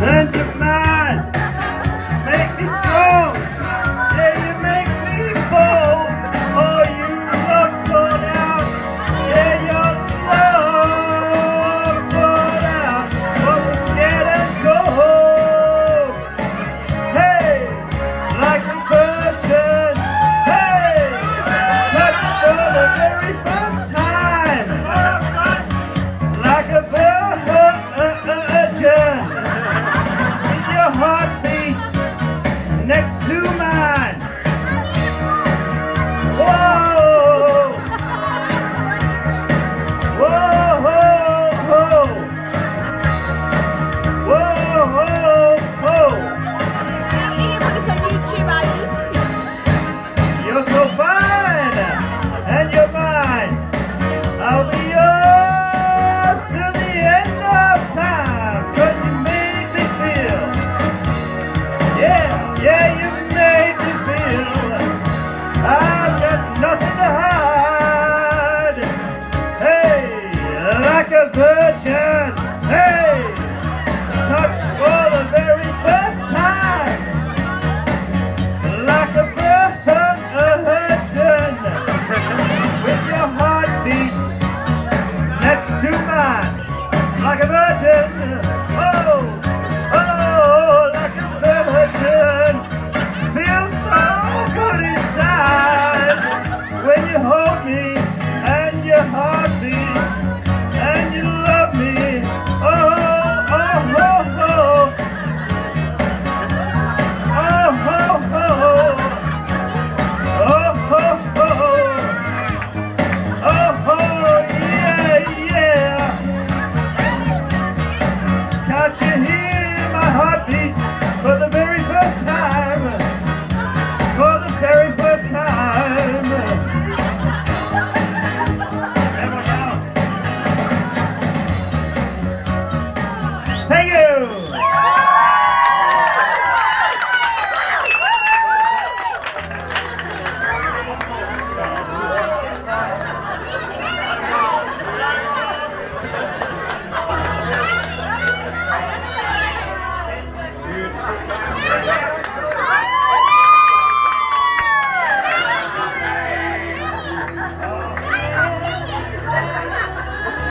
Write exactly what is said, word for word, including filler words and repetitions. None of mine. Make me strong. Yeah, you make me bold. Oh, you look put out. Yeah, your love put out. But we're scared and cold. Hey, like a virgin. Hey, like for the very first time. Like a virgin. Heartbeats next to mine. Whoa, whoa, whoa, whoa, whoa, whoa, whoa. You're so fine, and you're mine. I'll be yours till the end of time. 'Cause you made me feel. Yeah, yeah, you made me feel I've got nothing to hide. Hey, like a virgin. Hey, touched for the very first time. Like a virgin. With your heartbeat next to mine. Like a virgin. Oh. Oh, like a virgin, feels so good inside when you hold me and your heart beats and you love me. Oh, oh, oh, oh, oh, oh, oh, oh, oh, oh, oh, oh, yeah, yeah. Can't you hear my heartbeat for the very first time?